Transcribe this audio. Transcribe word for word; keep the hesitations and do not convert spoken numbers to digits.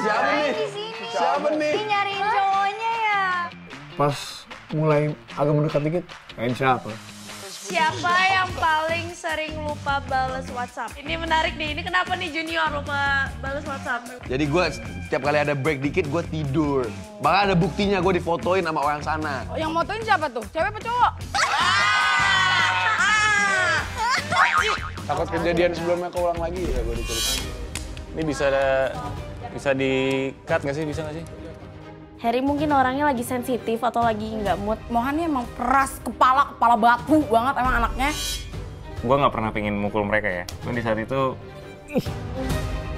siapa nih? Siapa nih? Ini nyariin cowoknya ya. Pas mulai agak mendekat dikit, main siapa? Siapa yang paling sering lupa balas WhatsApp? Ini menarik nih, ini kenapa nih Junior lupa balas WhatsApp? Jadi gue setiap kali ada break dikit, gue tidur. Bahkan ada buktinya, gue difotoin sama orang sana. Oh, yang motoin siapa tuh? Cewek apa cowok? Takut kejadian sebelumnya keulang lagi ya gue diceritain. Ini bisa ada, bisa di-cut nggak sih? Bisa nggak sih? Harry mungkin orangnya lagi sensitif atau lagi nggak mood. Mohannya emang keras kepala, kepala batu banget emang anaknya. Gua nggak pernah pengen mukul mereka ya. Cuman di saat itu...